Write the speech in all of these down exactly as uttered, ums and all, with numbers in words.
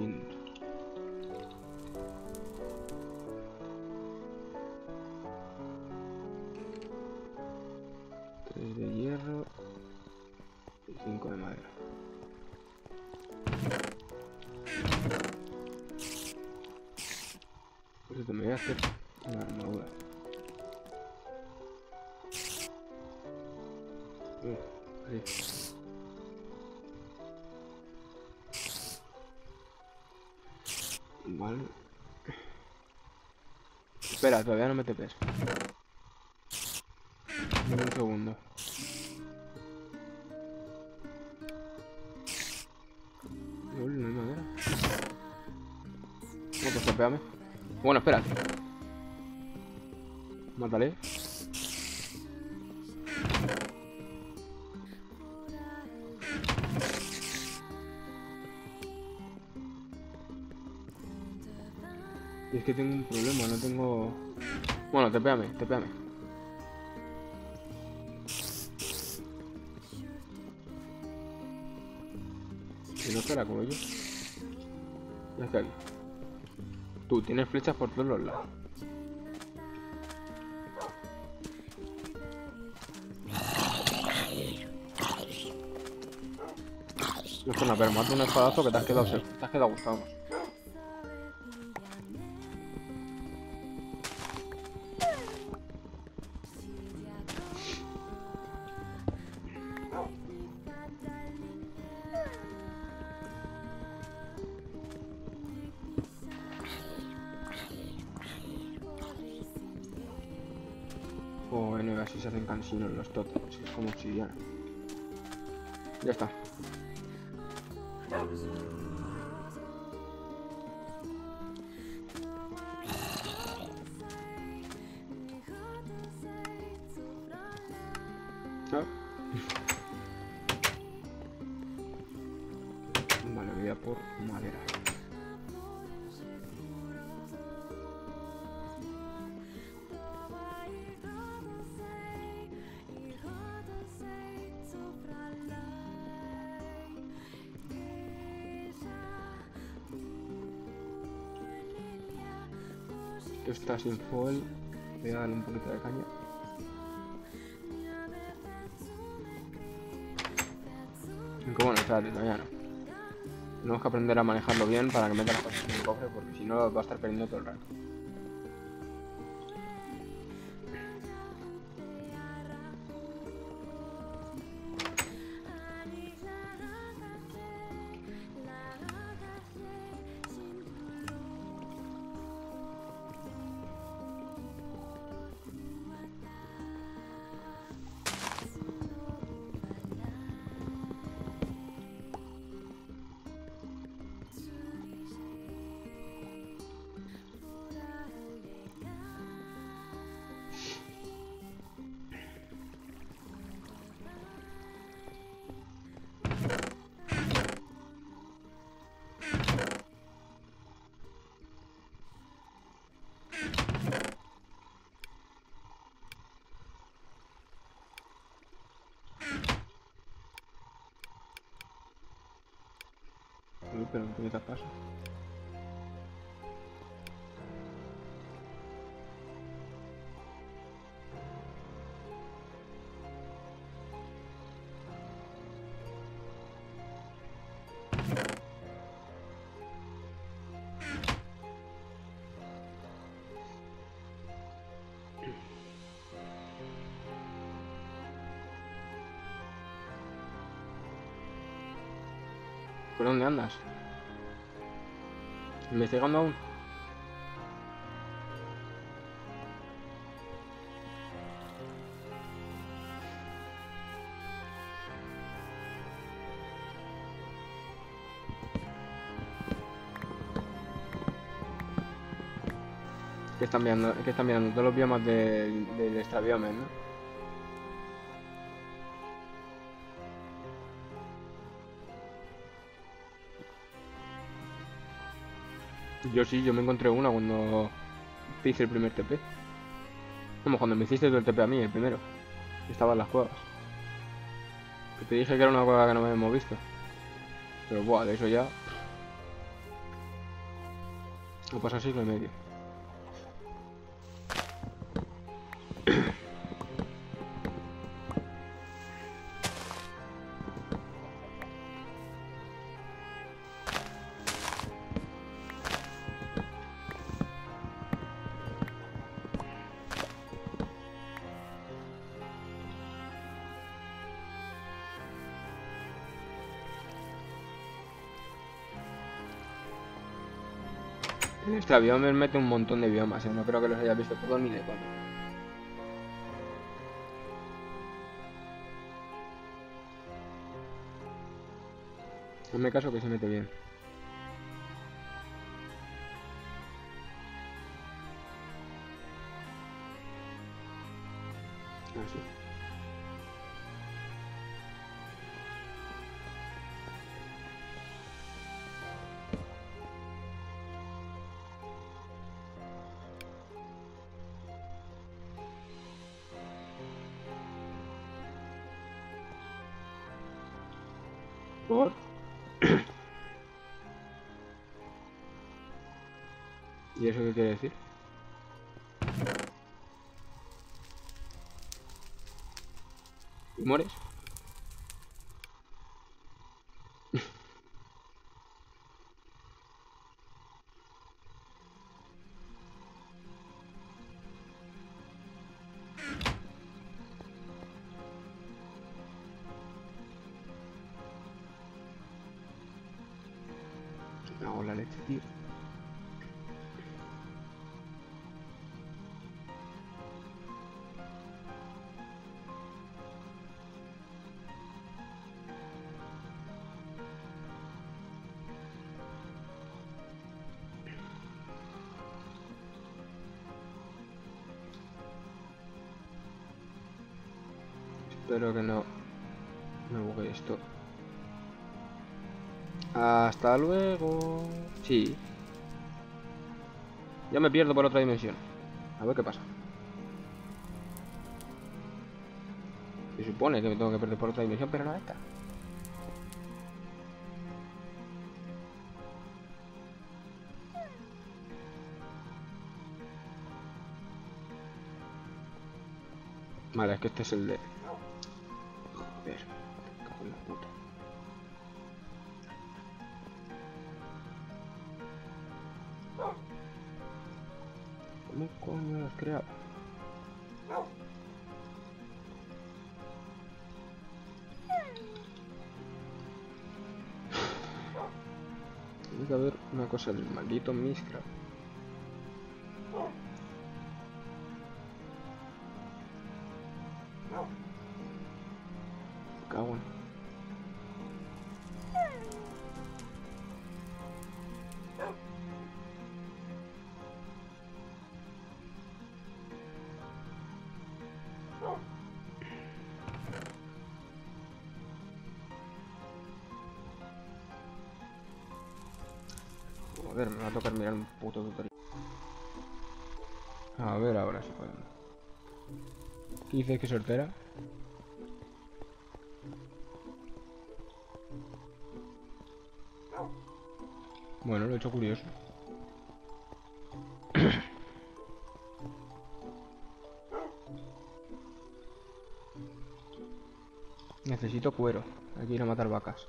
Lindo. Tres de hierro y cinco de madera. Por eso me voy a hacer una armadura. Bien, así. Vale. Espera, todavía no me tepes. Dame un segundo. No, no hay madera. No, pues tepeame. Bueno, espera. Mátale. Y es que tengo un problema, no tengo... Bueno, tepeame, tepeame. Si no será como yo. Ya está aquí. Tú, tienes flechas por todos los lados. No es una pero mata un espadazo que te has quedado seco, te has quedado gustado. Bueno, así se hacen cansinos los tótems, es como obsidiana. Ya está. ¿Ah? Vale, voy a por madera. Está sin fuel, voy a darle un poquito de caña. Aunque bueno, espérate, todavía no. Tenemos que aprender a manejarlo bien para que meta las cosas en el cofre, porque si no lo va a estar perdiendo todo el rato. Pero un poquito pasa. ¿Por dónde andas? ¿Investigando aún? Que están mirando, que están mirando todos los biomas del, del extrabiome, ¿no? Yo sí, yo me encontré una cuando te hice el primer T P. Como cuando me hiciste el T P a mí, el primero. Estaba en las cuevas. Que te dije que era una cueva que no me habíamos visto. Pero buah, de eso ya... No pasa siglo y medio. En este avión me mete un montón de biomas, ¿eh? No creo que los haya visto todos ni de cuándo. Hazme caso que se mete bien. Así. Por... ¿Y eso qué quiere decir? ¿Y mueres? No, la leche, tío. Espero que no me bugue esto. Hasta luego. Sí. Ya me pierdo por otra dimensión. A ver qué pasa. Se supone que me tengo que perder por otra dimensión, pero no esta. Vale, es que este es el de... Joder, me cago en la puta. ¿Cómo coño lo has creado? Tiene que haber una cosa del maldito Mystcraft. Me cago en... Joder, me va a tocar mirar un puto tutorial. A ver, ahora sí podemos. ¿Qué dices que soltera? Bueno, lo he hecho curioso. Necesito cuero. Hay que ir a matar vacas.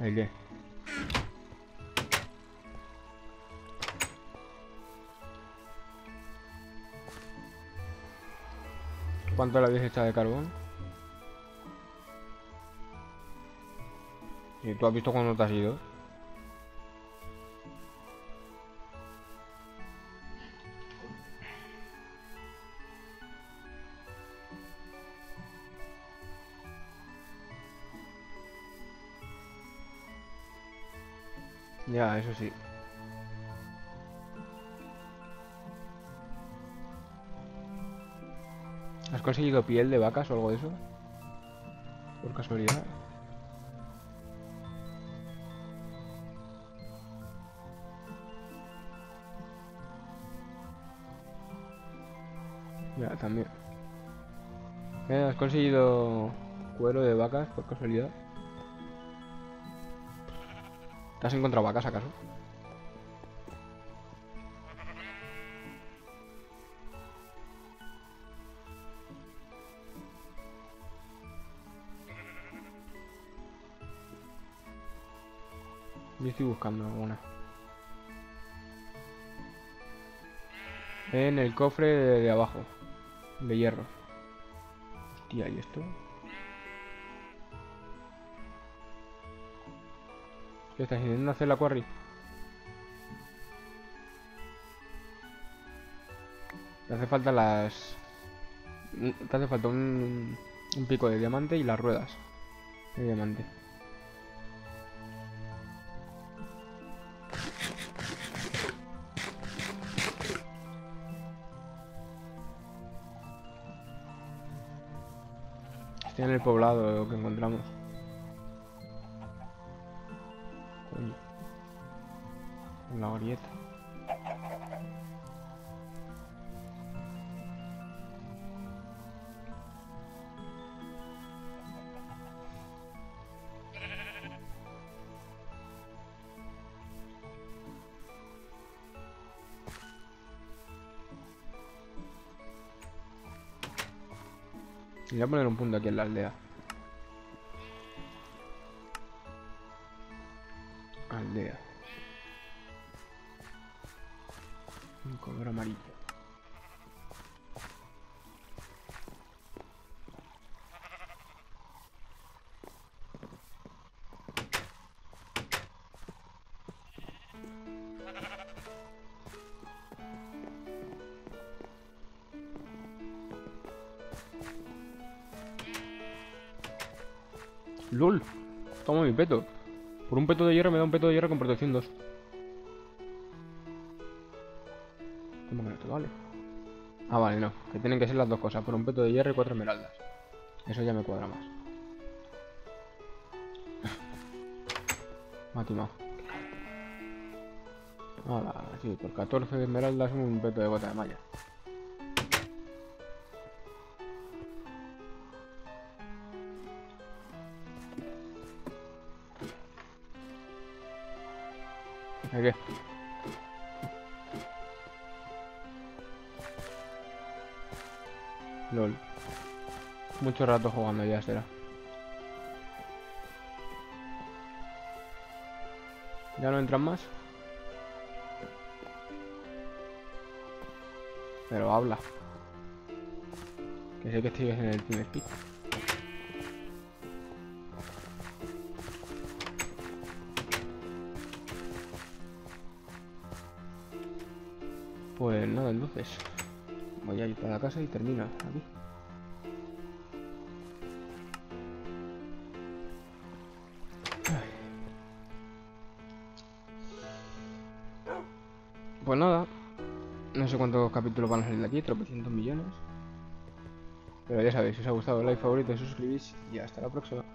¿El qué? ¿Cuánto la dice esta de carbón? ¿Y tú has visto cuándo te has ido? Ya, eso sí. ¿Has conseguido piel de vacas o algo de eso? Por casualidad. Ya, también. ¿Eh? ¿Has conseguido cuero de vacas por casualidad? ¿Te has encontrado vacas acaso? Yo estoy buscando alguna. En el cofre de, de abajo. De hierro. Hostia, ¿y esto? ¿Qué estás intentando hacer la quarry? Te hace falta las... Te hace falta un, un pico de diamante y las ruedas de diamante. En el poblado que encontramos. Coño. En la grieta. Voy a poner un punto aquí en la aldea. Aldea. Un color amarillo. ¡Lol! Toma mi peto. Por un peto de hierro me da un peto de hierro con protección dos. ¿Cómo que no te vale? Ah, vale, no. Que tienen que ser las dos cosas. Por un peto de hierro y cuatro esmeraldas. Eso ya me cuadra más. Me ha timado. Ahora, sí, por catorce esmeraldas un peto de gota de malla. ¿A qué? LOL. Mucho rato jugando ya será. ¿Ya no entran más? Pero habla. Que sé que estoy en el primer pico. Pues nada, entonces voy a ir para la casa y termino aquí. Pues nada, no sé cuántos capítulos van a salir de aquí, tropecientos millones. Pero ya sabéis, si os ha gustado, like, favorito, suscribís y hasta la próxima.